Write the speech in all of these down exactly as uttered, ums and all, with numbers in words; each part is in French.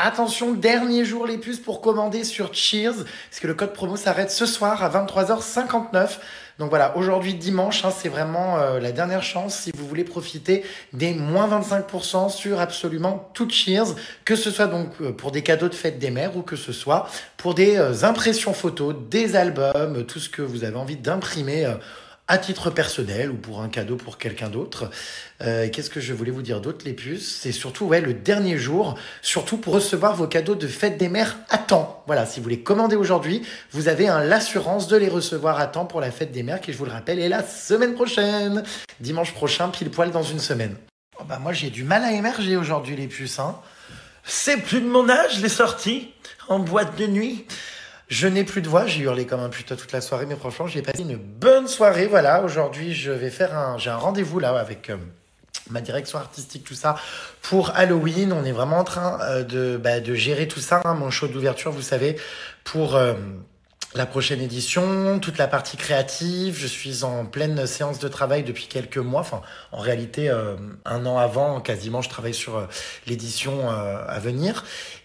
Attention, dernier jour les puces pour commander sur Cheers, parce que le code promo s'arrête ce soir à vingt-trois heures cinquante-neuf. Donc voilà, aujourd'hui dimanche, hein, c'est vraiment euh, la dernière chance si vous voulez profiter des moins vingt-cinq pour cent sur absolument tout Cheers, que ce soit donc euh, pour des cadeaux de fête des mères ou que ce soit pour des euh, impressions photos, des albums, euh, tout ce que vous avez envie d'imprimer euh, à titre personnel ou pour un cadeau pour quelqu'un d'autre. Euh, Qu'est-ce que je voulais vous dire d'autre, les puces? C'est surtout ouais, le dernier jour, surtout pour recevoir vos cadeaux de fête des mères à temps. Voilà, si vous les commandez aujourd'hui, vous avez hein, l'assurance de les recevoir à temps pour la fête des mères qui, je vous le rappelle, est la semaine prochaine. Dimanche prochain, pile poil dans une semaine. Oh bah moi, j'ai du mal à émerger aujourd'hui, les puces. Hein. C'est plus de mon âge, les sorties en boîte de nuit. Je n'ai plus de voix, j'ai hurlé comme un putain toute la soirée, mais franchement, j'ai passé une bonne soirée. Voilà, aujourd'hui, je vais faire un... J'ai un rendez-vous, là, avec euh, ma direction artistique, tout ça, pour Halloween. On est vraiment en train euh, de, bah, de gérer tout ça, hein, mon show d'ouverture, vous savez, pour... Euh... la prochaine édition, toute la partie créative. Je suis en pleine séance de travail depuis quelques mois. Enfin, en réalité, euh, un an avant, quasiment, je travaille sur euh, l'édition euh, à venir.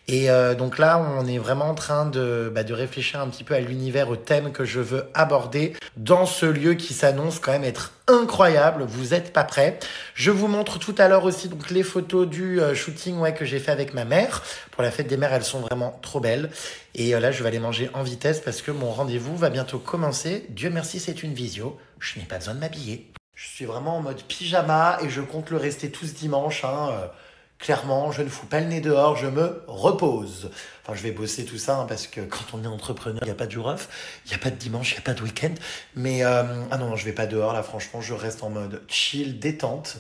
Et euh, donc là, on est vraiment en train de, bah, de réfléchir un petit peu à l'univers, au thème que je veux aborder dans ce lieu qui s'annonce quand même être incroyable. Vous êtes pas prêts. Je vous montre tout à l'heure aussi donc les photos du euh, shooting ouais, que j'ai fait avec ma mère. Pour la fête des mères, elles sont vraiment trop belles. Et euh, là, je vais aller manger en vitesse parce que mon rendez-vous va bientôt commencer. Dieu merci, c'est une visio. Je n'ai pas besoin de m'habiller. Je suis vraiment en mode pyjama et je compte le rester tout ce dimanche. Hein, euh, clairement, je ne fous pas le nez dehors, je me repose. Enfin, je vais bosser tout ça hein, parce que quand on est entrepreneur, il n'y a pas de jour off, il n'y a pas de dimanche, il n'y a pas de week-end. Mais euh, ah non, non, je ne vais pas dehors là, franchement, je reste en mode chill, détente.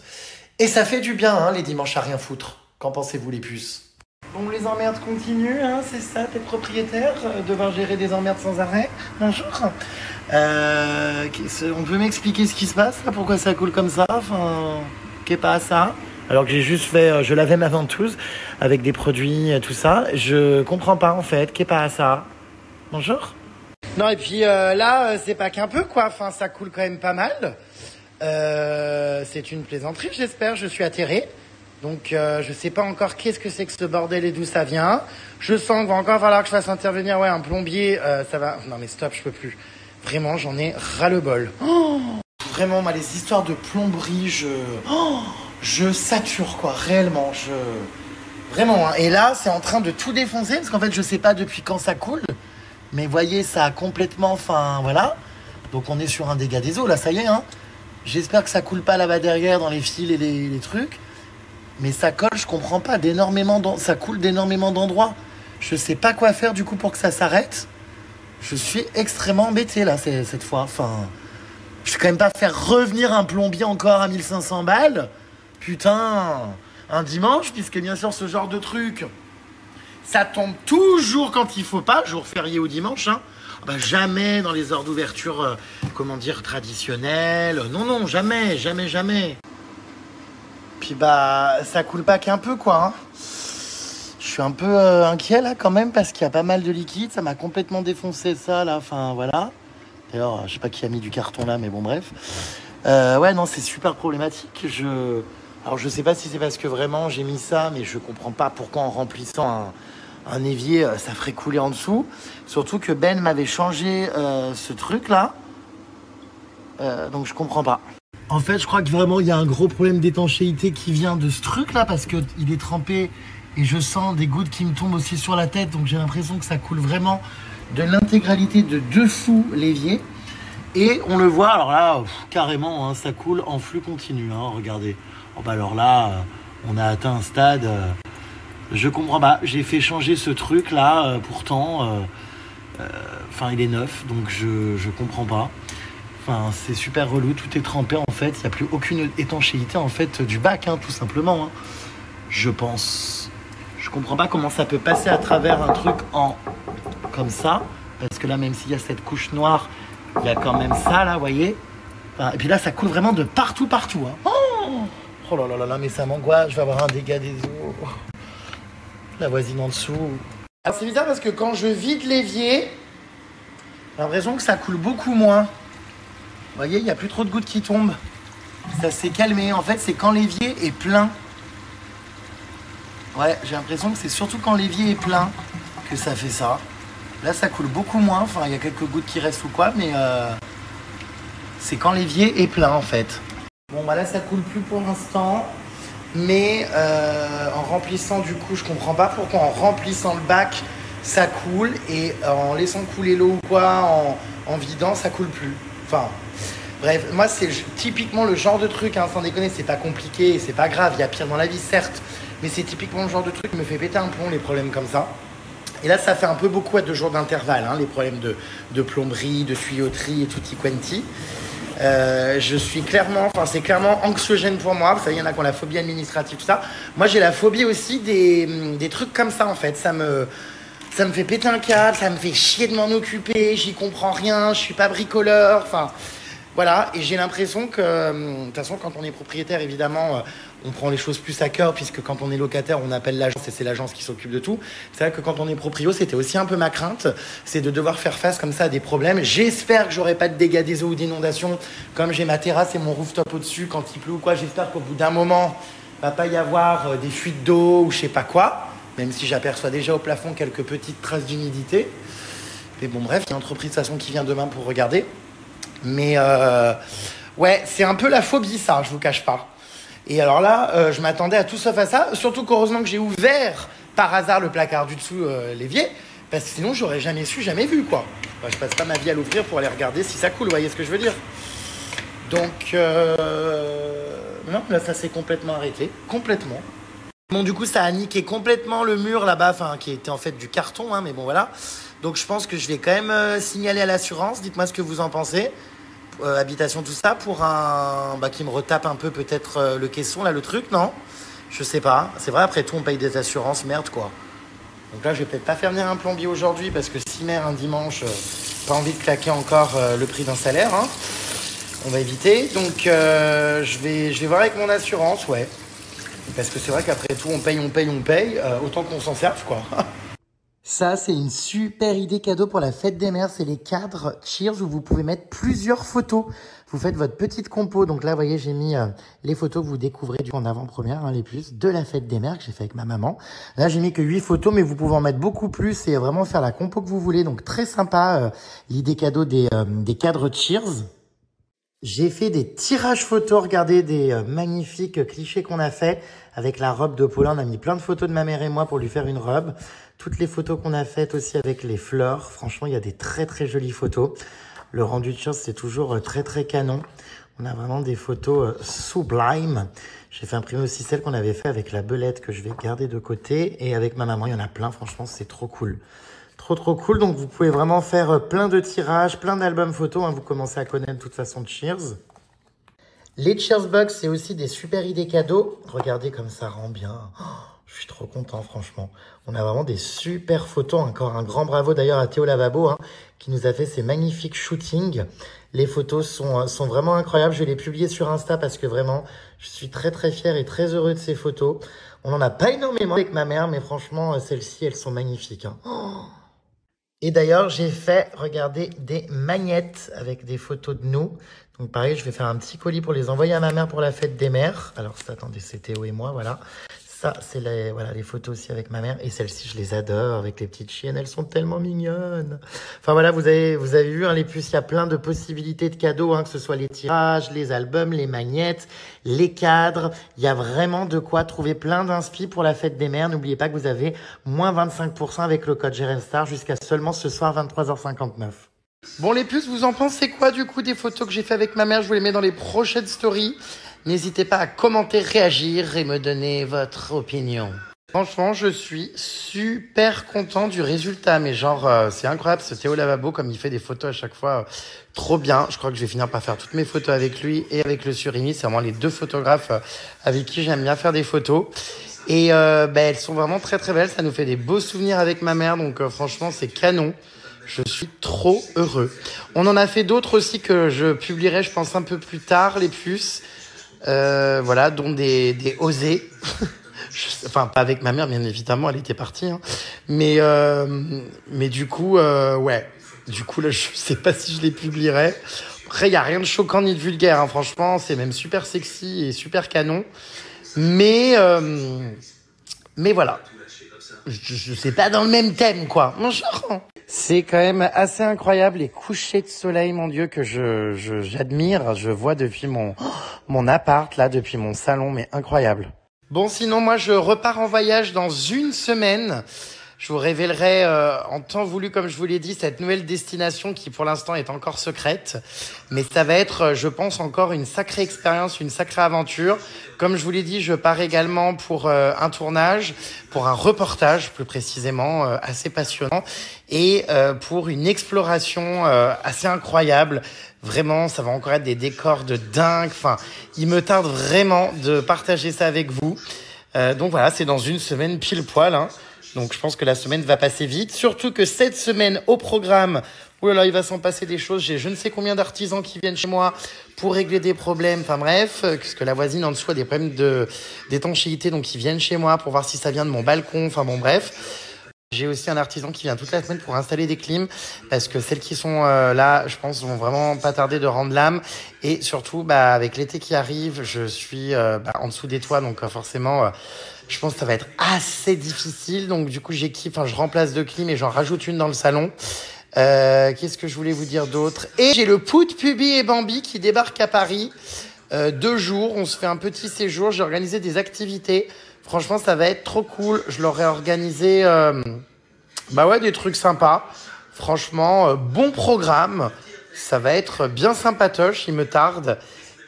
Et ça fait du bien, hein, les dimanches à rien foutre. Qu'en pensez-vous, les puces ? Bon, les emmerdes continuent, hein, c'est ça, t'es propriétaire, euh, devoir gérer des emmerdes sans arrêt, un jour. Euh, on peut m'expliquer ce qui se passe, là, pourquoi ça coule comme ça, enfin, qu'est pas ça. Alors que j'ai juste fait, euh, je lavais ma ventouse avec des produits, tout ça, je comprends pas en fait, qu'est pas ça. Bonjour. Non, et puis euh, là, euh, c'est pas qu'un peu, quoi, enfin, ça coule quand même pas mal. Euh, c'est une plaisanterie, j'espère, je suis atterré. Donc, euh, je sais pas encore qu'est-ce que c'est que ce bordel et d'où ça vient. Je sens qu'il va encore falloir que je fasse intervenir ouais, un plombier. Euh, ça va. Non, mais stop, je peux plus. Vraiment, j'en ai ras-le-bol. Oh, vraiment, moi, les histoires de plomberie, je... Oh, je sature, quoi, réellement. Je... Vraiment, hein. Et là, c'est en train de tout défoncer, parce qu'en fait, je sais pas depuis quand ça coule. Mais voyez, ça a complètement... Enfin, voilà. Donc, on est sur un dégât des eaux, là, ça y est. Hein. J'espère que ça coule pas là-bas derrière, dans les fils et les, les trucs. Mais ça colle, je comprends pas, d'énormément ça coule d'énormément d'endroits. Je sais pas quoi faire du coup pour que ça s'arrête. Je suis extrêmement embêté là cette fois. Enfin, je vais quand même pas faire revenir un plombier encore à mille cinq cents balles. Putain, un dimanche, puisque bien sûr ce genre de truc, ça tombe toujours quand il faut pas, jour férié ou dimanche. Hein. Bah, jamais dans les heures d'ouverture, euh, comment dire, traditionnelles. Non, non, jamais, jamais, jamais. Puis bah ça coule pas qu'un peu quoi. Hein. Je suis un peu euh, inquiet là quand même parce qu'il y a pas mal de liquide. Ça m'a complètement défoncé ça là. Enfin voilà. D'ailleurs je sais pas qui a mis du carton là mais bon bref. Euh, ouais non c'est super problématique. Je... Alors je sais pas si c'est parce que vraiment j'ai mis ça mais je comprends pas pourquoi en remplissant un, un évier ça ferait couler en dessous. Surtout que Ben m'avait changé euh, ce truc là. Euh, donc je comprends pas. En fait, je crois que vraiment, il y a un gros problème d'étanchéité qui vient de ce truc-là parce qu'il est trempé et je sens des gouttes qui me tombent aussi sur la tête. Donc, j'ai l'impression que ça coule vraiment de l'intégralité de dessous l'évier. Et on le voit, alors là, pff, carrément, hein, ça coule en flux continu. Hein, regardez. Oh, bah, alors là, on a atteint un stade. Euh, je comprends pas. J'ai fait changer ce truc-là. Euh, pourtant, enfin, euh, euh, il est neuf. Donc, je, je comprends pas. Enfin, c'est super relou, tout est trempé en fait, il n'y a plus aucune étanchéité en fait du bac, hein, tout simplement. Hein. Je pense, je comprends pas comment ça peut passer à travers un truc en comme ça, parce que là même s'il y a cette couche noire, il y a quand même ça là, vous voyez. Enfin, et puis là ça coule vraiment de partout, partout. Hein. Oh, oh là là là là, mais ça m'angoisse, je vais avoir un dégât des eaux. La voisine en dessous. Alors c'est bizarre parce que quand je vide l'évier, j'ai l'impression que ça coule beaucoup moins. Vous voyez, il n'y a plus trop de gouttes qui tombent. Ça s'est calmé. En fait, c'est quand l'évier est plein. Ouais, j'ai l'impression que c'est surtout quand l'évier est plein que ça fait ça. Là, ça coule beaucoup moins. Enfin, il y a quelques gouttes qui restent ou quoi, mais euh, c'est quand l'évier est plein en fait. Bon, bah là, ça coule plus pour l'instant. Mais euh, en remplissant du coup, je comprends pas pourquoi en remplissant le bac, ça coule et en laissant couler l'eau ou quoi, en, en vidant, ça coule plus. Enfin, bref, moi c'est typiquement le genre de truc, hein, sans déconner, c'est pas compliqué, c'est pas grave, il y a pire dans la vie, certes, mais c'est typiquement le genre de truc qui me fait péter un plomb, les problèmes comme ça. Et là, ça fait un peu beaucoup à deux jours d'intervalle, hein, les problèmes de, de plomberie, de tuyauterie et tutti quanti. Euh, je suis clairement, enfin c'est clairement anxiogène pour moi. Vous savez, il y en a qui ont la phobie administrative, tout ça. Moi, j'ai la phobie aussi des, des trucs comme ça, en fait. Ça me, ça me fait péter un câble, ça me fait chier de m'en occuper, j'y comprends rien, je suis pas bricoleur, enfin... Voilà, et j'ai l'impression que, de toute façon, quand on est propriétaire, évidemment, on prend les choses plus à cœur, puisque quand on est locataire, on appelle l'agence et c'est l'agence qui s'occupe de tout. C'est vrai que quand on est proprio, c'était aussi un peu ma crainte, c'est de devoir faire face comme ça à des problèmes. J'espère que j'aurai pas de dégâts des eaux ou d'inondations, comme j'ai ma terrasse et mon rooftop au-dessus quand il pleut ou quoi. J'espère qu'au bout d'un moment, il va pas y avoir des fuites d'eau ou je sais pas quoi, même si j'aperçois déjà au plafond quelques petites traces d'humidité. Mais bon, bref, il y a une entreprise de toute façon qui vient demain pour regarder. Mais euh, ouais, c'est un peu la phobie ça, je vous cache pas. Et alors là, euh, je m'attendais à tout sauf à ça, surtout qu'heureusement que j'ai ouvert par hasard le placard du dessous, euh, l'évier, parce que sinon j'aurais jamais su, jamais vu quoi. Enfin, je passe pas ma vie à l'ouvrir pour aller regarder si ça coule, vous voyez ce que je veux dire. Donc euh, non, là ça s'est complètement arrêté, complètement. Bon, du coup, ça a niqué complètement le mur là-bas, enfin, qui était en fait du carton, hein, mais bon, voilà. Donc, je pense que je vais quand même euh, signaler à l'assurance. Dites-moi ce que vous en pensez. Euh, habitation, tout ça, pour un... Bah, qui me retape un peu peut-être euh, le caisson, là, le truc, non? Je sais pas. C'est vrai, après tout, on paye des assurances, merde, quoi. Donc là, je vais peut-être pas faire venir un plombier aujourd'hui, parce que si merde, un dimanche, euh, pas envie de claquer encore euh, le prix d'un salaire, hein. On va éviter. Donc, euh, je vais, je vais voir avec mon assurance, ouais. Parce que c'est vrai qu'après tout, on paye, on paye, on paye, euh, autant qu'on s'en serve, quoi. Ça, c'est une super idée cadeau pour la fête des mères, c'est les cadres Cheers où vous pouvez mettre plusieurs photos. Vous faites votre petite compo. Donc là, vous voyez, j'ai mis euh, les photos que vous découvrez du coup en avant-première, hein, les puces, de la fête des mères que j'ai fait avec ma maman. Là, j'ai mis que huit photos, mais vous pouvez en mettre beaucoup plus et vraiment faire la compo que vous voulez. Donc très sympa, euh, l'idée cadeau des, euh, des cadres Cheers. J'ai fait des tirages photos, regardez, des euh, magnifiques clichés qu'on a fait. Avec la robe de Paulin, on a mis plein de photos de ma mère et moi pour lui faire une robe. Toutes les photos qu'on a faites aussi avec les fleurs. Franchement, il y a des très très jolies photos. Le rendu de Cheers, c'est toujours très très canon. On a vraiment des photos euh, sublimes. J'ai fait imprimer aussi celle qu'on avait fait avec la belette que je vais garder de côté. Et avec ma maman, il y en a plein. Franchement, c'est trop cool. Trop trop cool. Donc, vous pouvez vraiment faire plein de tirages, plein d'albums photos. Hein. Vous commencez à connaître de toute façon Cheers. Les Cheers Box, c'est aussi des super idées cadeaux. Regardez comme ça rend bien. Oh, je suis trop content, franchement. On a vraiment des super photos. Encore un grand bravo d'ailleurs à Théo Lavabo hein, qui nous a fait ces magnifiques shootings. Les photos sont, sont vraiment incroyables. Je vais les publier sur Insta parce que vraiment, je suis très très fier et très heureux de ces photos. On n'en a pas énormément avec ma mère, mais franchement, celles-ci, elles sont magnifiques. Hein. Oh. Et d'ailleurs, j'ai fait, regardez, des magnettes avec des photos de nous. Donc pareil, je vais faire un petit colis pour les envoyer à ma mère pour la fête des mères. Alors ça, attendez, c'est Théo et moi, voilà. Ça, c'est les, voilà, les photos aussi avec ma mère. Et celles-ci, je les adore avec les petites chiennes. Elles sont tellement mignonnes. Enfin voilà, vous avez, vous avez vu, hein, les puces, il y a plein de possibilités de cadeaux, hein, que ce soit les tirages, les albums, les magnettes, les cadres. Il y a vraiment de quoi trouver plein d'inspi pour la fête des mères. N'oubliez pas que vous avez moins vingt-cinq pour cent avec le code JEREMSTAR jusqu'à seulement ce soir vingt-trois heures cinquante-neuf. Bon les puces, vous en pensez quoi du coup des photos que j'ai fait avec ma mère? Je vous les mets dans les prochaines stories. N'hésitez pas à commenter, réagir et me donner votre opinion. Franchement, je suis super content du résultat. Mais genre, euh, c'est incroyable ce Théo Lavabo, comme il fait des photos à chaque fois. Euh, trop bien. Je crois que je vais finir par faire toutes mes photos avec lui et avec le Surimi. C'est vraiment les deux photographes euh, avec qui j'aime bien faire des photos. Et euh, bah, elles sont vraiment très très belles. Ça nous fait des beaux souvenirs avec ma mère. Donc euh, franchement, c'est canon. Je suis trop heureux. On en a fait d'autres aussi que je publierai, je pense, un peu plus tard, les puces. Euh, voilà, dont des, des osés. je, enfin, pas avec ma mère, bien évidemment, elle était partie. Hein. Mais, euh, mais du coup, euh, ouais. Du coup, là, je sais pas si je les publierai. Après, il n'y a rien de choquant ni de vulgaire. Hein. Franchement, c'est même super sexy et super canon. Mais... Euh, Mais voilà. Je, je sais pas, dans le même thème, quoi. C'est quand même assez incroyable, les couchers de soleil, mon Dieu, que je, je, j'admire. Je vois depuis mon, mon appart, là, depuis mon salon, mais incroyable. Bon, sinon, moi, je repars en voyage dans une semaine. Je vous révélerai euh, en temps voulu, comme je vous l'ai dit, cette nouvelle destination qui, pour l'instant, est encore secrète. Mais ça va être, je pense, encore une sacrée expérience, une sacrée aventure. Comme je vous l'ai dit, je pars également pour euh, un tournage, pour un reportage, plus précisément, euh, assez passionnant, et euh, pour une exploration euh, assez incroyable. Vraiment, ça va encore être des décors de dingue. Enfin, il me tarde vraiment de partager ça avec vous. Euh, donc voilà, c'est dans une semaine pile poil, hein. Donc je pense que la semaine va passer vite. Surtout que cette semaine, au programme, oulala, il va s'en passer des choses. J'ai je ne sais combien d'artisans qui viennent chez moi pour régler des problèmes. Enfin bref, parce que la voisine en dessous a des problèmes de d'étanchéité. Donc ils viennent chez moi pour voir si ça vient de mon balcon. Enfin bon, bref. J'ai aussi un artisan qui vient toute la semaine pour installer des clims. Parce que celles qui sont euh, là, je pense, vont vraiment pas tarder de rendre l'âme. Et surtout, bah, avec l'été qui arrive, je suis euh, bah, en dessous des toits. Donc euh, forcément... Euh, je pense que ça va être assez difficile. Donc, du coup, j'équipe, enfin, je remplace deux clims et j'en rajoute une dans le salon. Euh, qu'est-ce que je voulais vous dire d'autre? Et j'ai le Poot Pubi et Bambi qui débarquent à Paris. Euh, deux jours, on se fait un petit séjour. J'ai organisé des activités. Franchement, ça va être trop cool. Je leur ai organisé euh, bah ouais, des trucs sympas. Franchement, euh, bon programme. Ça va être bien sympatoche, il me tarde.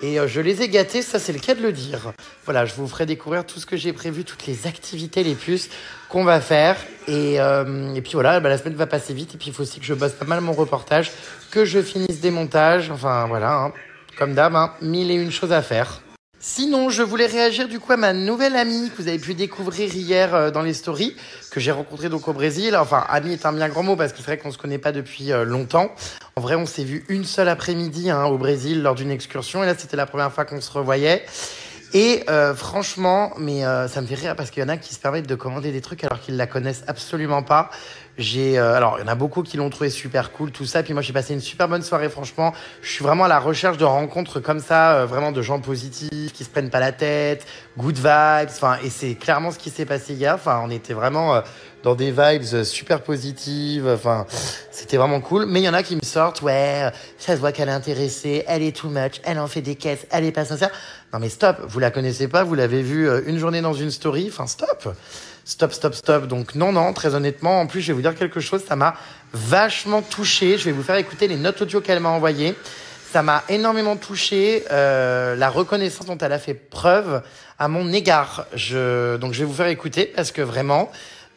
Et je les ai gâtés, ça c'est le cas de le dire. Voilà, je vous ferai découvrir tout ce que j'ai prévu, toutes les activités, les puces qu'on va faire. Et, euh, et puis voilà, bah, la semaine va passer vite. Et puis il faut aussi que je bosse pas mal mon reportage, que je finisse des montages. Enfin voilà, hein, comme d'hab, hein, mille et une choses à faire. Sinon, je voulais réagir du coup à ma nouvelle amie que vous avez pu découvrir hier euh, dans les stories, que j'ai rencontrée donc au Brésil. Enfin, amie est un bien grand mot parce que c'est vrai qu'on se connaît pas depuis euh, longtemps. En vrai, on s'est vu une seule après-midi hein, au Brésil lors d'une excursion. Et là, c'était la première fois qu'on se revoyait. Et euh, franchement, mais euh, ça me fait rire parce qu'il y en a qui se permettent de commander des trucs alors qu'ils la connaissent absolument pas. J'ai, euh, alors, il y en a beaucoup qui l'ont trouvé super cool, tout ça. Puis moi, j'ai passé une super bonne soirée, franchement. Je suis vraiment à la recherche de rencontres comme ça, euh, vraiment de gens positifs, qui se prennent pas la tête, good vibes. Enfin, et c'est clairement ce qui s'est passé hier. Enfin, on était vraiment euh, dans des vibes super positives. Enfin, c'était vraiment cool. Mais il y en a qui me sortent, ouais, ça se voit qu'elle est intéressée, elle est too much, elle en fait des caisses, elle est pas sincère. Non mais stop, vous la connaissez pas, vous l'avez vue une journée dans une story. Enfin, stop. Stop, stop, stop. Donc non, non, très honnêtement, en plus, je vais vous dire quelque chose, ça m'a vachement touché. Je vais vous faire écouter les notes audio qu'elle m'a envoyées. Ça m'a énormément touché, euh, la reconnaissance dont elle a fait preuve à mon égard. Je... Donc je vais vous faire écouter parce que vraiment...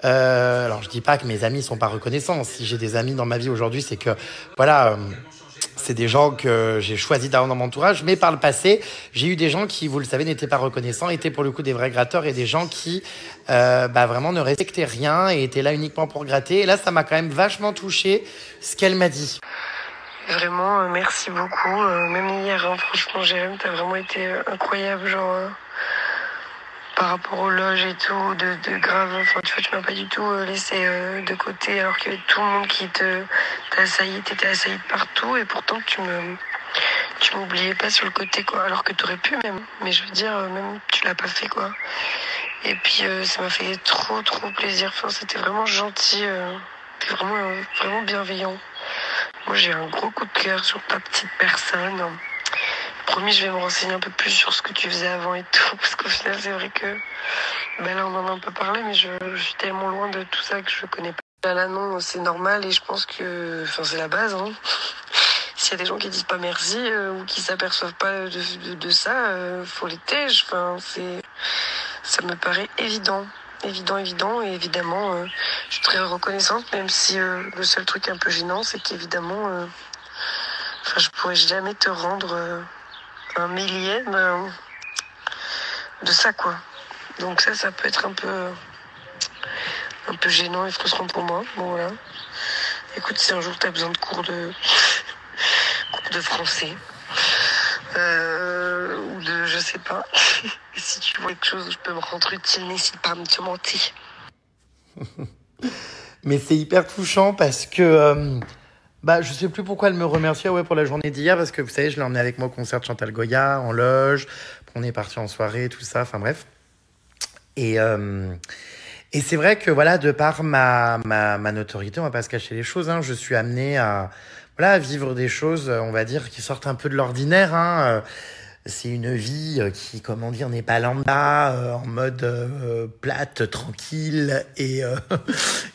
Euh... Alors je dis pas que mes amis sont pas reconnaissants. Si j'ai des amis dans ma vie aujourd'hui, c'est que... Voilà... Euh... C'est des gens que j'ai choisi d'avoir dans mon entourage, mais par le passé, j'ai eu des gens qui, vous le savez, n'étaient pas reconnaissants, étaient pour le coup des vrais gratteurs et des gens qui, euh, bah vraiment ne respectaient rien et étaient là uniquement pour gratter. Et là, ça m'a quand même vachement touché ce qu'elle m'a dit. Vraiment, euh, merci beaucoup. Euh, même hier, hein, franchement, Jérém, t'as vraiment été incroyable, genre euh, par rapport aux loges et tout, de, de grave. Enfin, tu vois, tu m'as pas du tout euh, laissé euh, de côté, alors qu'il y avait tout le monde qui te. Assaillie, t'étais assaillie de partout et pourtant tu me, tu m'oubliais pas sur le côté quoi, alors que t'aurais pu même, mais je veux dire même tu l'as pas fait quoi. Et puis euh, ça m'a fait trop trop plaisir, enfin c'était vraiment gentil, euh, c'était vraiment euh, vraiment bienveillant. Moi j'ai un gros coup de cœur sur ta petite personne. Promis, je vais me renseigner un peu plus sur ce que tu faisais avant et tout, parce qu'au final c'est vrai que, ben là on en a un peu parlé, mais je, je suis tellement loin de tout ça que je connais pas. Là, là, non, c'est normal et je pense que... Enfin, c'est la base, hein. S'il y a des gens qui disent pas merci euh, ou qui s'aperçoivent pas de, de, de ça, euh, faut les tèche. Enfin, c'est... Ça me paraît évident. Évident, évident. Et évidemment, euh, je suis très reconnaissante, même si euh, le seul truc un peu gênant, c'est qu'évidemment... Euh, enfin, je pourrais jamais te rendre euh, un millième euh, de ça, quoi. Donc ça, ça peut être un peu... Euh, un peu gênant et frustrant pour moi. Bon, voilà. Écoute, si un jour t'as besoin de cours de cours de français euh... ou de je sais pas, si tu vois quelque chose où je peux me rendre utile, n'hésite pas à me demander. Mais c'est hyper touchant parce que euh... bah je sais plus pourquoi elle me remerciait ouais pour la journée d'hier, parce que vous savez, je l'ai emmenée avec moi au concert de Chantal Goya en loge, on est parti en soirée, tout ça. Enfin bref. Et euh... Et c'est vrai que, voilà, de par ma, ma, ma notoriété, on va pas se cacher les choses, hein, je suis amené à, voilà, à vivre des choses, on va dire, qui sortent un peu de l'ordinaire, hein. C'est une vie qui, comment dire, n'est pas lambda, euh, en mode euh, plate, tranquille et, euh,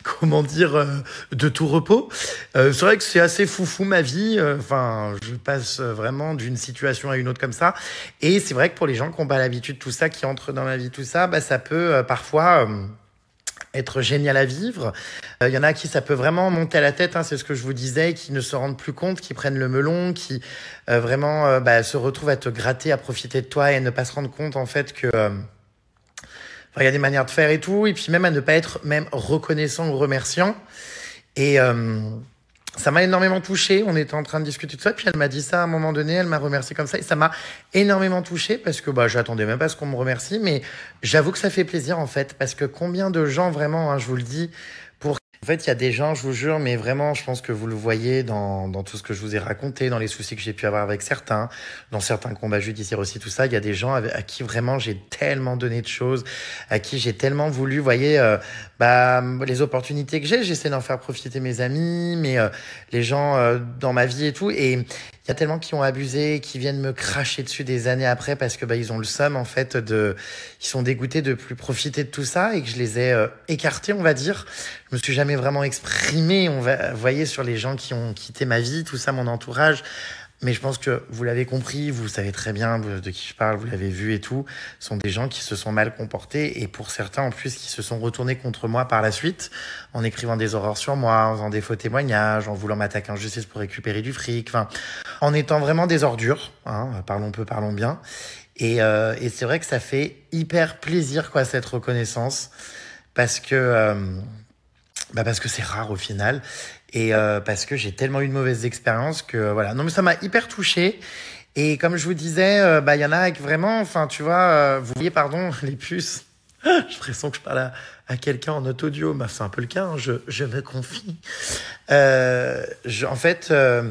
comment dire, euh, de tout repos. Euh, c'est vrai que c'est assez foufou ma vie. Enfin, euh, je passe vraiment d'une situation à une autre comme ça. Et c'est vrai que pour les gens qui n'ont pas l'habitude de tout ça, qui entrent dans la vie, tout ça, bah, ça peut euh, parfois... Euh, être génial à vivre. Il euh, y en a à qui ça peut vraiment monter à la tête, hein, c'est ce que je vous disais, qui ne se rendent plus compte, qui prennent le melon, qui euh, vraiment euh, bah, se retrouvent à te gratter, à profiter de toi et à ne pas se rendre compte en fait que... Euh enfin, y a des manières de faire et tout, et puis même à ne pas être même reconnaissant ou remerciant. Et euh, ça m'a énormément touché. On était en train de discuter de ça, puis elle m'a dit ça à un moment donné, elle m'a remercié comme ça, et ça m'a énormément touché parce que bah, j'attendais même pas ce qu'on me remercie, mais j'avoue que ça fait plaisir en fait, parce que combien de gens vraiment, hein, je vous le dis, pour... En fait, il y a des gens, je vous jure, mais vraiment, je pense que vous le voyez dans, dans tout ce que je vous ai raconté, dans les soucis que j'ai pu avoir avec certains, dans certains combats judiciaires aussi, tout ça, il y a des gens à qui vraiment j'ai tellement donné de choses, à qui j'ai tellement voulu, vous voyez, euh, bah, les opportunités que j'ai, j'essaie d'en faire profiter mes amis, mais euh, les gens euh, dans ma vie et tout, et il y a tellement qui ont abusé, qui viennent me cracher dessus des années après parce que bah, ils ont le seum, en fait, de, ils sont dégoûtés de plus profiter de tout ça et que je les ai euh, écartés, on va dire. Je me suis jamais vraiment exprimé, on va, vous voyez, sur les gens qui ont quitté ma vie, tout ça, mon entourage. Mais je pense que vous l'avez compris, vous savez très bien de qui je parle, vous l'avez vu et tout. Ce sont des gens qui se sont mal comportés et pour certains, en plus, qui se sont retournés contre moi par la suite en écrivant des horreurs sur moi, en faisant des faux témoignages, en voulant m'attaquer en justice pour récupérer du fric, enfin, en étant vraiment des ordures, hein, parlons peu, parlons bien. Et, euh, et c'est vrai que ça fait hyper plaisir, quoi, cette reconnaissance, parce que... Euh, Bah parce que c'est rare au final et euh, parce que j'ai tellement eu de mauvaises expériences que euh, voilà. Non mais ça m'a hyper touché et comme je vous disais, euh, bah il y en a avec vraiment, enfin tu vois, euh, vous voyez pardon les puces. J'ai l'impression que je parle à, à quelqu'un en audio, bah c'est un peu le cas, hein, je je me confie. Euh, je, en fait. Euh,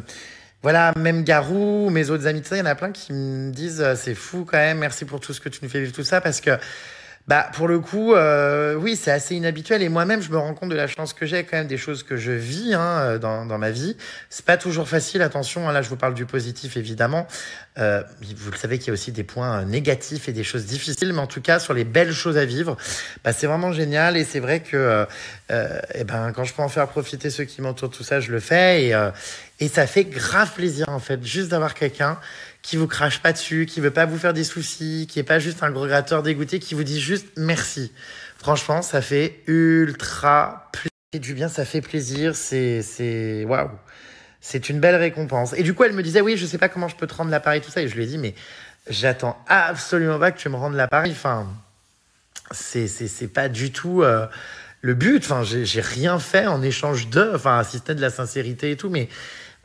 Voilà, même Garou, mes autres amis, il y en a plein qui me disent « c'est fou quand même, merci pour tout ce que tu nous fais vivre, tout ça », parce que, bah, pour le coup, euh, oui, c'est assez inhabituel. Et moi-même, je me rends compte de la chance que j'ai, quand même, des choses que je vis hein, dans, dans ma vie. C'est pas toujours facile, attention, hein, là, je vous parle du positif, évidemment. Euh, vous le savez qu'il y a aussi des points négatifs et des choses difficiles, mais en tout cas, sur les belles choses à vivre, bah, c'est vraiment génial. Et c'est vrai que euh, et ben, quand je peux en faire profiter ceux qui m'entourent, tout ça, je le fais. Et... Euh, Et ça fait grave plaisir, en fait, juste d'avoir quelqu'un qui vous crache pas dessus, qui veut pas vous faire des soucis, qui est pas juste un gros gratteur dégoûté, qui vous dit juste merci. Franchement, ça fait ultra plaisir. Et du bien, ça fait plaisir. C'est, c'est, waouh. C'est une belle récompense. Et du coup, elle me disait, oui, je sais pas comment je peux te rendre l'appareil, tout ça. Et je lui ai dit, mais j'attends absolument pas que tu me rendes l'appareil. Enfin, c'est, c'est, c'est pas du tout, euh, le but. Enfin, j'ai, j'ai rien fait en échange de, enfin, assisté de la sincérité et tout, mais,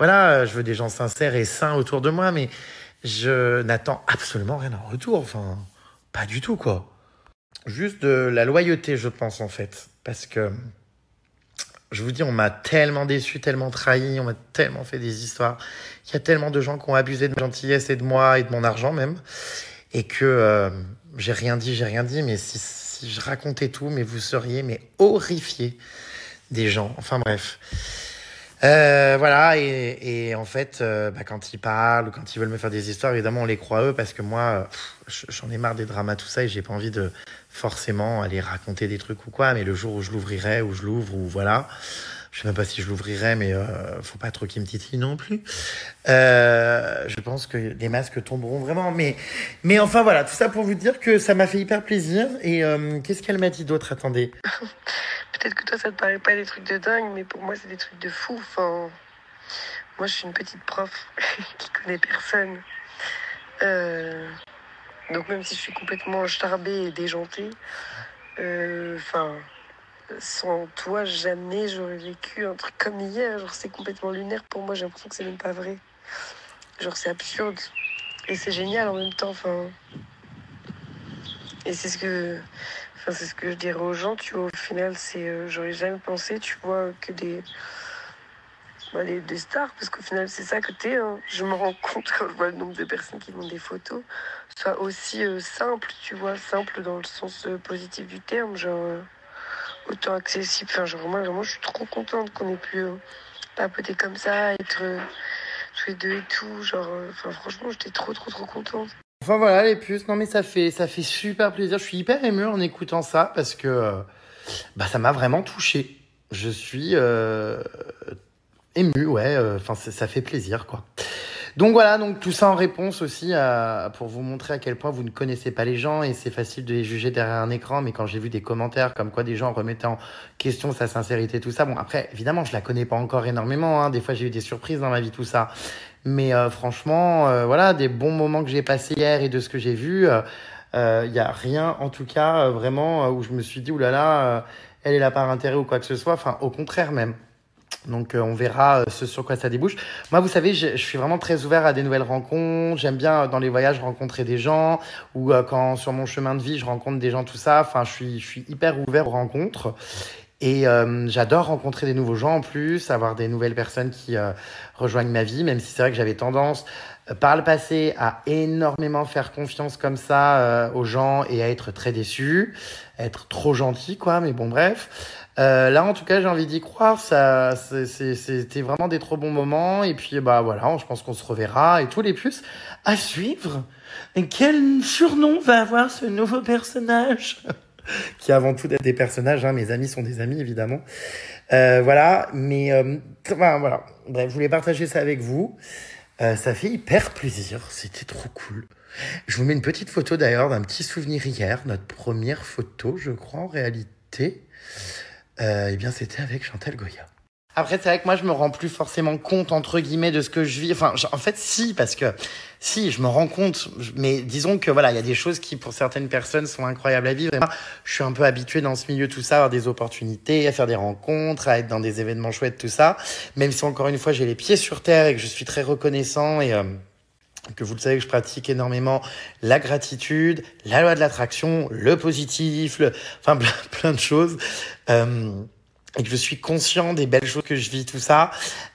voilà, je veux des gens sincères et sains autour de moi, mais je n'attends absolument rien en retour. Enfin, pas du tout, quoi. Juste de la loyauté, je pense, en fait. Parce que, je vous dis, on m'a tellement déçu, tellement trahi, on m'a tellement fait des histoires. Il y a tellement de gens qui ont abusé de ma gentillesse et de moi et de mon argent, même. Et que euh, j'ai rien dit, j'ai rien dit, mais si, si je racontais tout, mais vous seriez mais horrifiés des gens. Enfin, bref. Euh, voilà, et, et en fait, euh, bah, quand ils parlent, quand ils veulent me faire des histoires, évidemment, on les croit eux, parce que moi, euh, j'en ai marre des dramas, tout ça, et j'ai pas envie de forcément aller raconter des trucs ou quoi, mais le jour où je l'ouvrirai, où je l'ouvre, ou voilà, je sais même pas si je l'ouvrirai, mais euh, faut pas trop qu'ils me titillent non plus. Euh, je pense que les masques tomberont vraiment, mais, mais enfin, voilà, tout ça pour vous dire que ça m'a fait hyper plaisir, et euh, qu'est-ce qu'elle m'a dit d'autre? Attendez. Peut-être que toi, ça te paraît pas des trucs de dingue, mais pour moi, c'est des trucs de fou. Enfin, moi, je suis une petite prof qui connaît personne. Euh, donc, même si je suis complètement starbée et déjantée, euh, enfin, sans toi, jamais j'aurais vécu un truc comme hier. Genre, c'est complètement lunaire pour moi. J'ai l'impression que c'est même pas vrai. Genre, c'est absurde. Et c'est génial en même temps. Enfin, et c'est ce que... Enfin, c'est ce que je dirais aux gens, tu vois, au final, c'est, euh, j'aurais jamais pensé, tu vois, que des, bah, les, des stars, parce qu'au final, c'est ça que t'es, hein. Je me rends compte quand je vois le nombre de personnes qui demandent des photos, soit aussi euh, simple, tu vois, simple dans le sens euh, positif du terme, genre, euh, autant accessible. Enfin, genre, moi, vraiment, je suis trop contente qu'on ait pu euh, papoter comme ça, être euh, tous les deux et tout. Genre, euh, enfin, franchement, j'étais trop, trop, trop contente. Enfin, voilà, les puces. Non, mais ça fait, ça fait super plaisir. Je suis hyper émue en écoutant ça parce que euh, bah, ça m'a vraiment touchée. Je suis euh, émue, ouais. Enfin, euh, ça fait plaisir, quoi. Donc voilà, donc tout ça en réponse aussi à, pour vous montrer à quel point vous ne connaissez pas les gens et c'est facile de les juger derrière un écran. Mais quand j'ai vu des commentaires comme quoi des gens remettaient en question sa sincérité, tout ça. Bon, après, évidemment, je la connais pas encore énormément. Hein. Des fois, j'ai eu des surprises dans ma vie, tout ça. Mais euh, franchement, euh, voilà, des bons moments que j'ai passés hier et de ce que j'ai vu, il euh, y a rien, en tout cas, euh, vraiment, euh, où je me suis dit, oulala, euh, elle est là par intérêt ou quoi que ce soit. Enfin, au contraire même. Donc, euh, on verra euh, ce sur quoi ça débouche. Moi, vous savez, je, je suis vraiment très ouvert à des nouvelles rencontres. J'aime bien, euh, dans les voyages, rencontrer des gens ou euh, quand, sur mon chemin de vie, je rencontre des gens, tout ça. Enfin, je suis, je suis hyper ouvert aux rencontres. Et euh, j'adore rencontrer des nouveaux gens en plus, avoir des nouvelles personnes qui euh, rejoignent ma vie, même si c'est vrai que j'avais tendance euh, par le passé à énormément faire confiance comme ça euh, aux gens et à être très déçu, être trop gentil quoi, mais bon bref. Euh, là en tout cas j'ai envie d'y croire, ça, c'était vraiment des trop bons moments et puis bah voilà, je pense qu'on se reverra et tout les puces à suivre. Et quel surnom va avoir ce nouveau personnage ? Qui avant tout d'être des personnages, hein, mes amis sont des amis évidemment. Euh, voilà, mais euh, ben, voilà. Bref, je voulais partager ça avec vous. Euh, ça fait hyper plaisir, c'était trop cool. Je vous mets une petite photo d'ailleurs d'un petit souvenir hier, notre première photo, je crois en réalité. Euh, eh bien, c'était avec Chantal Goya. Après, c'est vrai que moi, je me rends plus forcément compte, entre guillemets, de ce que je vis. Enfin, en fait, si, parce que, si, je me rends compte. Mais disons que, voilà, il y a des choses qui, pour certaines personnes, sont incroyables à vivre. Et moi, je suis un peu habitué dans ce milieu, tout ça, à avoir des opportunités, à faire des rencontres, à être dans des événements chouettes, tout ça. Même si, encore une fois, j'ai les pieds sur terre et que je suis très reconnaissant et... Euh que vous le savez que je pratique énormément la gratitude, la loi de l'attraction, le positif, le... enfin plein, plein de choses. Euh, et que je suis conscient des belles choses que je vis, tout ça.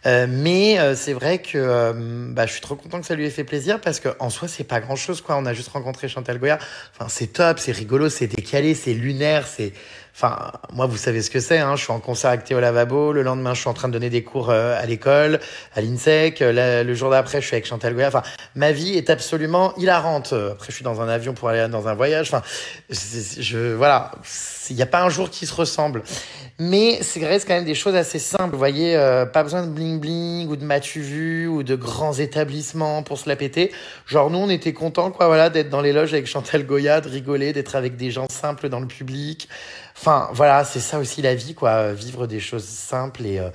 Euh, mais euh, c'est vrai que euh, bah, je suis trop content que ça lui ait fait plaisir parce qu'en soi, c'est pas grand-chose, quoi. On a juste rencontré Chantal Goya. Enfin, c'est top, c'est rigolo, c'est décalé, c'est lunaire, c'est... Enfin, moi, vous savez ce que c'est, hein. Je suis en concert avec Théo Lavabo. Le lendemain, je suis en train de donner des cours à l'école, à l'INSEC. Le jour d'après, je suis avec Chantal Goya. Enfin, ma vie est absolument hilarante. Après, je suis dans un avion pour aller dans un voyage. Enfin, je, voilà. Il n'y a pas un jour qui se ressemble. Mais c'est reste quand même des choses assez simples. Vous voyez, euh, pas besoin de bling-bling ou de m'as-tu vu ou de grands établissements pour se la péter. Genre, nous, on était contents, quoi, voilà, d'être dans les loges avec Chantal Goya, de rigoler, d'être avec des gens simples dans le public. Enfin, voilà, c'est ça aussi la vie, quoi. Vivre des choses simples et, euh,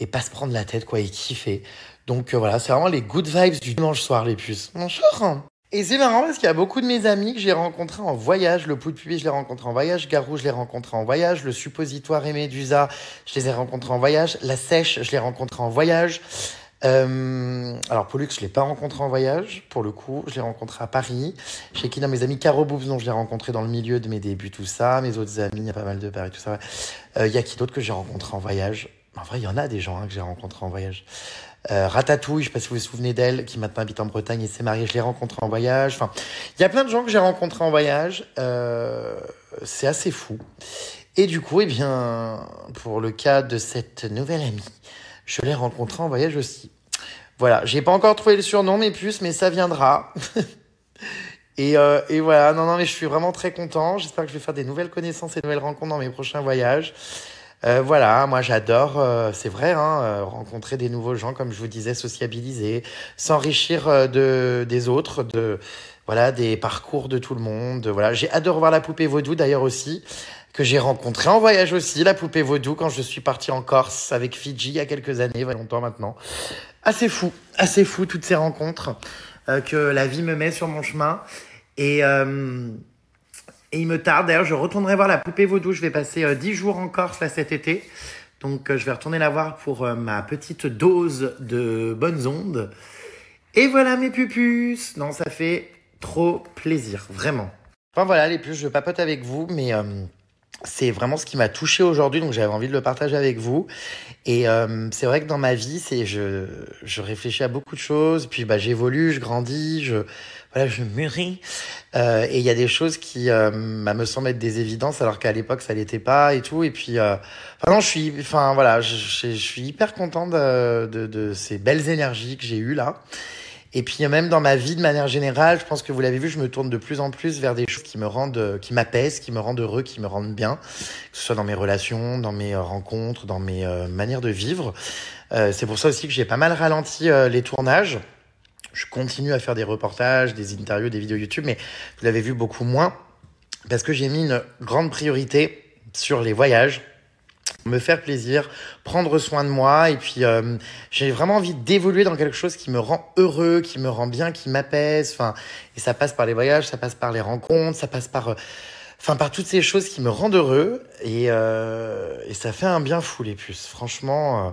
et pas se prendre la tête, quoi, et kiffer. Donc, euh, voilà, c'est vraiment les good vibes du dimanche soir, les puces. Bonjour. Et c'est marrant parce qu'il y a beaucoup de mes amis que j'ai rencontrés en voyage. Le Poot Pubi, je l'ai rencontré en voyage. Garou, je l'ai rencontré en voyage. Le Suppositoire et Médusa, je les ai rencontrés en voyage. La Sèche, je l'ai rencontré en voyage. Euh, alors, Pollux, je l'ai pas rencontré en voyage, pour le coup. Je l'ai rencontré à Paris. Chez qui, dans mes amis Caro Boobs, non, je l'ai rencontré dans le milieu de mes débuts, tout ça. Mes autres amis, il y a pas mal de Paris, tout ça. Il euh, y a qui d'autre que j'ai rencontré en voyage? En vrai, il y en a des gens hein, que j'ai rencontrés en voyage. Euh, Ratatouille, je sais pas si vous vous souvenez d'elle, qui maintenant habite en Bretagne et s'est mariée, je l'ai rencontrée en voyage. Enfin, il y a plein de gens que j'ai rencontrés en voyage. Euh, c'est assez fou. Et du coup, eh bien, pour le cas de cette nouvelle amie, je l'ai rencontrée en voyage aussi. Voilà, j'ai pas encore trouvé le surnom, mes puces, mais ça viendra. et, euh, et voilà, non, non, mais je suis vraiment très content. J'espère que je vais faire des nouvelles connaissances et de nouvelles rencontres dans mes prochains voyages. Euh, voilà, moi j'adore, euh, c'est vrai, hein, euh, rencontrer des nouveaux gens, comme je vous disais, sociabiliser, s'enrichir euh, de des autres, de voilà des parcours de tout le monde. De, voilà, j'ai adoré voir la Poupée vaudou d'ailleurs aussi, que j'ai rencontrée en voyage aussi, la Poupée vaudou quand je suis parti en Corse avec Fidji il y a quelques années, il y a longtemps maintenant. Assez fou, assez fou toutes ces rencontres euh, que la vie me met sur mon chemin et euh, Et il me tarde. D'ailleurs, je retournerai voir la Poupée vaudou. Je vais passer euh, dix jours en Corse là, cet été. Donc, euh, je vais retourner la voir pour euh, ma petite dose de bonnes ondes. Et voilà mes pupus. Non, ça fait trop plaisir. Vraiment. Enfin, voilà les puces, je papote avec vous. Mais euh, c'est vraiment ce qui m'a touché aujourd'hui, donc j'avais envie de le partager avec vous. Et euh, c'est vrai que dans ma vie, c'est je je réfléchis à beaucoup de choses, puis bah j'évolue, je grandis, je voilà, je mûris. Euh, et il y a des choses qui euh, me semblent être des évidences, alors qu'à l'époque ça l'était pas et tout. Et puis, euh, enfin non, je suis, enfin voilà, je, je, je suis hyper content de, de de ces belles énergies que j'ai eues là. Et puis même dans ma vie de manière générale, je pense que vous l'avez vu, je me tourne de plus en plus vers des choses qui me rendent, qui m'apaisent, qui me rendent heureux, qui me rendent bien, que ce soit dans mes relations, dans mes rencontres, dans mes euh, manières de vivre. Euh, c'est pour ça aussi que j'ai pas mal ralenti euh, les tournages. Je continue à faire des reportages, des interviews, des vidéos YouTube, mais vous l'avez vu beaucoup moins parce que j'ai mis une grande priorité sur les voyages. Me faire plaisir, prendre soin de moi, et puis euh, j'ai vraiment envie d'évoluer dans quelque chose qui me rend heureux, qui me rend bien, qui m'apaise. Enfin, et ça passe par les voyages, ça passe par les rencontres, ça passe par, euh, enfin, par toutes ces choses qui me rendent heureux, et, euh, et ça fait un bien fou les puces. Franchement, euh,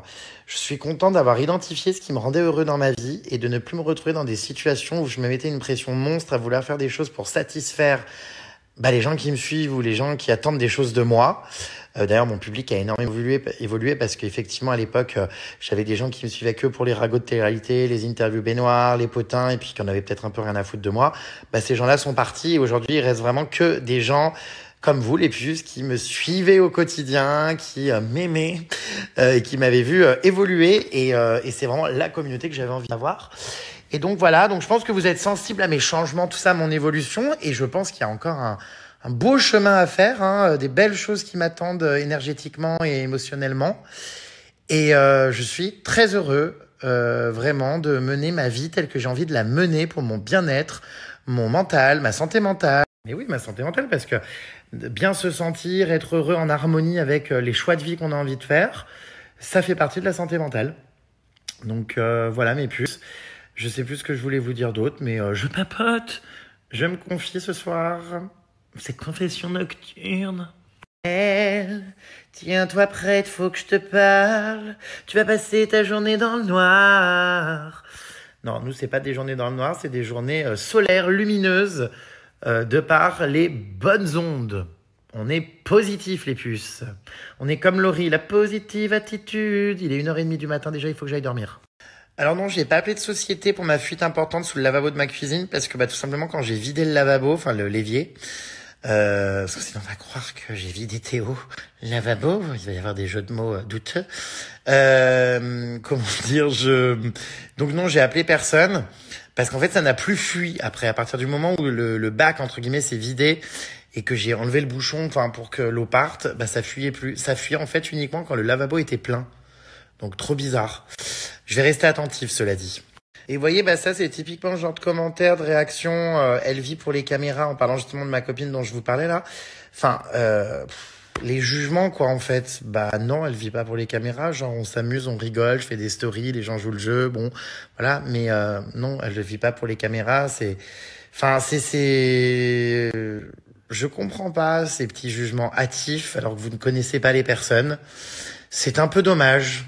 je suis content d'avoir identifié ce qui me rendait heureux dans ma vie et de ne plus me retrouver dans des situations où je me mettais une pression monstre à vouloir faire des choses pour satisfaire bah, les gens qui me suivent ou les gens qui attendent des choses de moi. Euh, D'ailleurs, mon public a énormément évolué, évolué parce qu'effectivement, à l'époque, euh, j'avais des gens qui me suivaient que pour les ragots de télé-réalité, les interviews baignoires, les potins, et puis qui en avaient peut-être un peu rien à foutre de moi. Bah, ces gens-là sont partis et aujourd'hui, il reste vraiment que des gens comme vous, les puces, qui me suivaient au quotidien, qui euh, m'aimaient, euh, et qui m'avaient vu euh, évoluer. Et, euh, et c'est vraiment la communauté que j'avais envie d'avoir. Et donc voilà, donc je pense que vous êtes sensible à mes changements, tout ça, à mon évolution, et je pense qu'il y a encore un, un beau chemin à faire, hein, des belles choses qui m'attendent énergétiquement et émotionnellement. Et euh, je suis très heureux, euh, vraiment, de mener ma vie telle que j'ai envie de la mener pour mon bien-être, mon mental, ma santé mentale. Mais oui, ma santé mentale, parce que bien se sentir, être heureux en harmonie avec les choix de vie qu'on a envie de faire, ça fait partie de la santé mentale. Donc euh, voilà mes puces. Je sais plus ce que je voulais vous dire d'autre, mais euh, je papote. Je me confie ce soir. C'est confession nocturne. Tiens-toi prête, faut que je te parle. Tu vas passer ta journée dans le noir. Non, nous, c'est pas des journées dans le noir, c'est des journées euh, solaires, lumineuses, euh, de par les bonnes ondes. On est positif, les puces. On est comme Laurie, la positive attitude. Il est une heure trente du matin déjà, il faut que j'aille dormir. Alors non, j'ai pas appelé de société pour ma fuite importante sous le lavabo de ma cuisine parce que bah tout simplement quand j'ai vidé le lavabo, enfin le l'évier, euh, parce que sinon on va croire que j'ai vidé Théo lavabo, il va y avoir des jeux de mots douteux. Euh, comment dire, je donc non, j'ai appelé personne parce qu'en fait ça n'a plus fui après à partir du moment où le, le bac entre guillemets s'est vidé et que j'ai enlevé le bouchon, enfin pour que l'eau parte, bah ça fuyait plus, ça fuyait en fait uniquement quand le lavabo était plein. Donc trop bizarre. Je vais rester attentif, cela dit. Et vous voyez, bah ça, c'est typiquement le genre de commentaire, de réaction. Euh, elle vit pour les caméras, en parlant justement de ma copine dont je vous parlais là. Enfin, euh, les jugements, quoi, en fait. Bah non, elle vit pas pour les caméras. Genre, on s'amuse, on rigole, je fais des stories, les gens jouent le jeu, bon, voilà. Mais euh, non, elle ne vit pas pour les caméras. C'est, enfin, c'est, c'est, je comprends pas ces petits jugements hâtifs, alors que vous ne connaissez pas les personnes. C'est un peu dommage.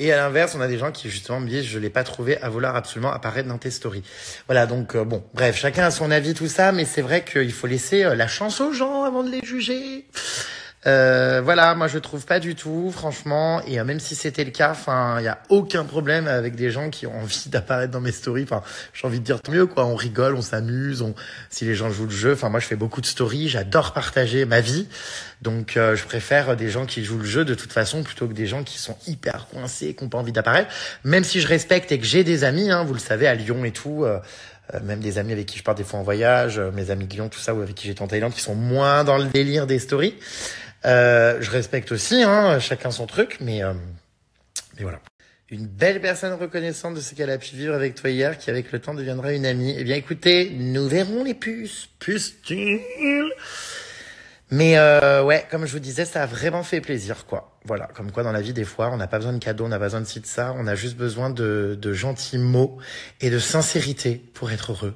Et à l'inverse, on a des gens qui, justement, me disent « Je l'ai pas trouvé à vouloir absolument apparaître dans tes stories. » Voilà, donc, euh, bon, bref, chacun a son avis, tout ça, mais c'est vrai qu'il faut laisser euh, la chance aux gens avant de les juger. Euh, voilà, moi, je trouve pas du tout, franchement, et euh, même si c'était le cas, enfin, il n'y a aucun problème avec des gens qui ont envie d'apparaître dans mes stories. Enfin, j'ai envie de dire tant mieux, quoi. On rigole, on s'amuse, on... si les gens jouent le jeu. Enfin, moi, je fais beaucoup de stories, j'adore partager ma vie. Donc, euh, je préfère des gens qui jouent le jeu de toute façon plutôt que des gens qui sont hyper coincés, qui n'ont pas envie d'apparaître. Même si je respecte et que j'ai des amis, hein, vous le savez, à Lyon et tout, euh, euh, même des amis avec qui je pars des fois en voyage, euh, mes amis de Lyon, tout ça, ou avec qui j'étais en Thaïlande, qui sont moins dans le délire des stories. Euh, je respecte aussi, hein, chacun son truc, mais, euh, mais voilà. Une belle personne reconnaissante de ce qu'elle a pu vivre avec toi hier, qui avec le temps deviendra une amie. Eh bien, écoutez, nous verrons les puces, pustules. Mais euh, ouais, comme je vous disais, ça a vraiment fait plaisir, quoi. Voilà, comme quoi dans la vie, des fois, on n'a pas besoin de cadeaux, on n'a pas besoin de ci, de ça, on a juste besoin de, de gentils mots et de sincérité pour être heureux.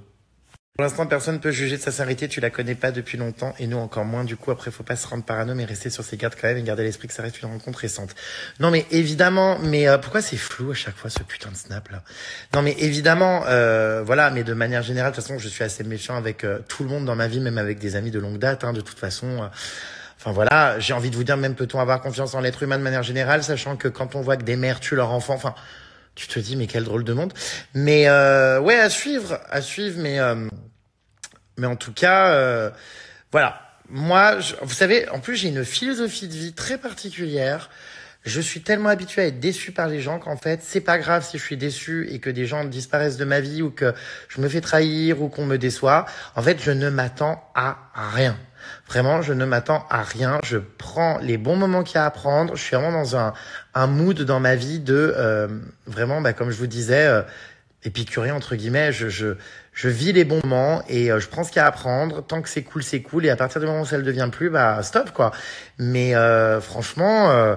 Pour l'instant, personne ne peut juger de sa sincérité, tu la connais pas depuis longtemps, et nous encore moins, du coup, après, faut pas se rendre parano, mais rester sur ses gardes quand même, et garder l'esprit que ça reste une rencontre récente. Non, mais évidemment, mais euh, pourquoi c'est flou à chaque fois, ce putain de snap, là? Non, mais évidemment, euh, voilà, mais de manière générale, de toute façon, je suis assez méfiant avec euh, tout le monde dans ma vie, même avec des amis de longue date, hein, de toute façon... Euh, Enfin voilà, j'ai envie de vous dire, même peut-on avoir confiance en l'être humain de manière générale, sachant que quand on voit que des mères tuent leurs enfants, enfin, tu te dis mais quel drôle de monde. Mais euh, ouais, à suivre, à suivre, mais euh, mais en tout cas, euh, voilà. Moi, je, vous savez, en plus j'ai une philosophie de vie très particulière. Je suis tellement habitué à être déçu par les gens qu'en fait, c'est pas grave si je suis déçu et que des gens disparaissent de ma vie ou que je me fais trahir ou qu'on me déçoit. En fait, je ne m'attends à rien. Vraiment, je ne m'attends à rien. Je prends les bons moments qu'il y a à prendre. Je suis vraiment dans un, un mood dans ma vie de euh, vraiment, bah, comme je vous disais, euh, épicurien entre guillemets. Je, je, je vis les bons moments et euh, je prends ce qu'il y a à prendre. Tant que c'est cool, c'est cool. Et à partir du moment où ça ne devient plus, bah stop quoi. Mais euh, franchement. Euh,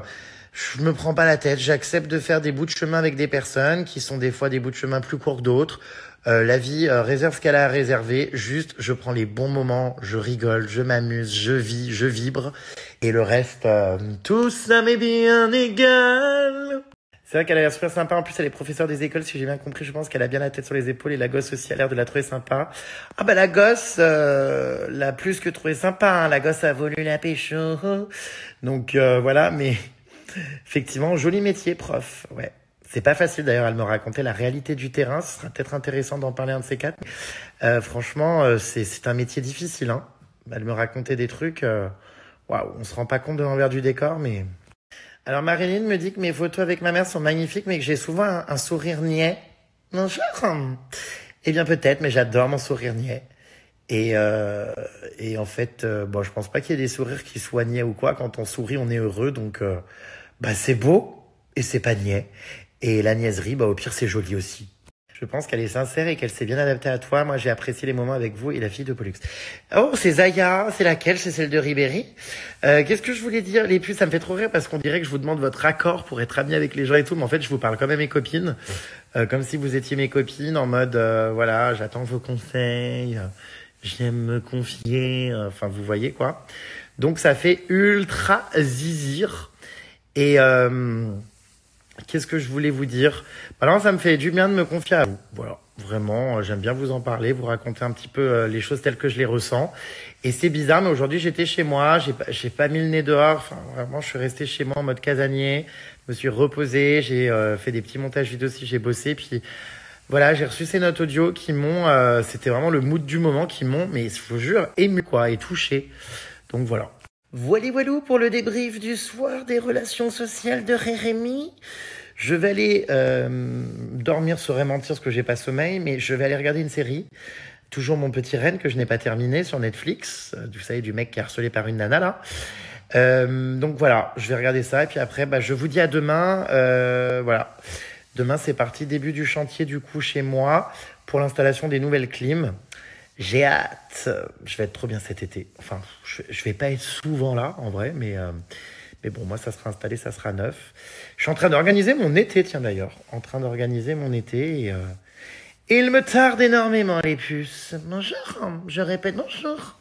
Je me prends pas la tête, j'accepte de faire des bouts de chemin avec des personnes qui sont des fois des bouts de chemin plus courts que d'autres. Euh, la vie euh, réserve ce qu'elle a à réserver, juste je prends les bons moments, je rigole, je m'amuse, je vis, je vibre. Et le reste, euh, tout ça m'est bien égal. C'est vrai qu'elle a l'air super sympa, en plus elle est professeure des écoles, si j'ai bien compris, je pense qu'elle a bien la tête sur les épaules et la gosse aussi a l'air de la trouver sympa. Ah bah la gosse euh, l'a plus que trouvé sympa, hein. La gosse a voulu la pécho. Donc euh, voilà, mais... Effectivement, joli métier, prof. Ouais. C'est pas facile d'ailleurs, elle me racontait la réalité du terrain. Ce sera peut-être intéressant d'en parler un de ces quatre. Euh, franchement, c'est un métier difficile. Hein. Elle me racontait des trucs. Waouh, wow, on se rend pas compte de l'envers du décor, mais. Alors Marilyn me dit que mes photos avec ma mère sont magnifiques, mais que j'ai souvent un, un sourire niais. Bonjour. Eh bien peut-être, mais j'adore mon sourire niais. Et, euh, et en fait, euh, bon, je pense pas qu'il y ait des sourires qui soient niais ou quoi. Quand on sourit, on est heureux, donc. Euh, Bah, c'est beau et c'est pas niais. Et la niaiserie, bah, au pire, c'est joli aussi. Je pense qu'elle est sincère et qu'elle s'est bien adaptée à toi. Moi, j'ai apprécié les moments avec vous et la fille de Pollux. Oh, c'est Zaya. C'est laquelle? C'est celle de Ribéry. Euh, qu'est-ce que je voulais dire? Les puces, ça me fait trop rire parce qu'on dirait que je vous demande votre accord pour être ami avec les gens et tout. Mais en fait, je vous parle comme à mes copines. Euh, comme si vous étiez mes copines en mode, euh, voilà, j'attends vos conseils. J'aime me confier. Enfin, vous voyez quoi. Donc, ça fait ultra zizir. Et euh, qu'est-ce que je voulais vous dire? Bah non, ça me fait du bien de me confier à vous. Voilà, vraiment, j'aime bien vous en parler, vous raconter un petit peu les choses telles que je les ressens. Et c'est bizarre, mais aujourd'hui, j'étais chez moi, j'ai pas, j'ai pas mis le nez dehors. Enfin, vraiment, je suis resté chez moi en mode casanier. Je me suis reposé, j'ai euh, fait des petits montages vidéo aussi, j'ai bossé. Puis voilà, j'ai reçu ces notes audio qui m'ont, euh, c'était vraiment le mood du moment, qui m'ont, mais je vous jure, ému quoi, et touché. Donc voilà. Voilà, voilou pour le débrief du soir des relations sociales de Jérémy. Je vais aller euh, dormir, serait mentir parce que j'ai pas sommeil, mais je vais aller regarder une série. Toujours mon petit Reine que je n'ai pas terminé sur Netflix. Vous savez, du mec qui est harcelé par une nana là. Euh, donc voilà, je vais regarder ça et puis après, bah, je vous dis à demain. Euh, voilà, demain c'est parti, début du chantier du coup chez moi pour l'installation des nouvelles clims. J'ai hâte, je vais être trop bien cet été. Enfin, je, je vais pas être souvent là, en vrai, mais, euh, mais bon, moi, ça sera installé, ça sera neuf. Je suis en train d'organiser mon été, tiens, d'ailleurs. En train d'organiser mon été. Et, euh, il me tarde énormément, les puces. Bonjour, je répète, bonjour.